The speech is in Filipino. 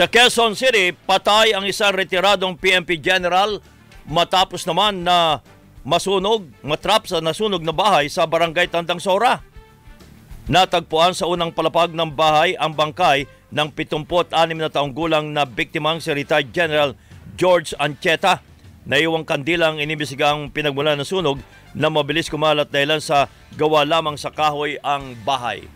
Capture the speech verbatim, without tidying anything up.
Sa Quezon City, patay ang isang retiradong P N P general matapos naman na masunog, matrap sa nasunog na bahay sa barangay Tandang Sora. Natagpuan sa unang palapag ng bahay ang bangkay ng pitungput-anim na taong gulang na biktimang si retired General George Ancheta. Naiwang kandilang inimbisigang pinagmulan ng sunog na mabilis kumalat dahil sa gawa lamang sa kahoy ang bahay.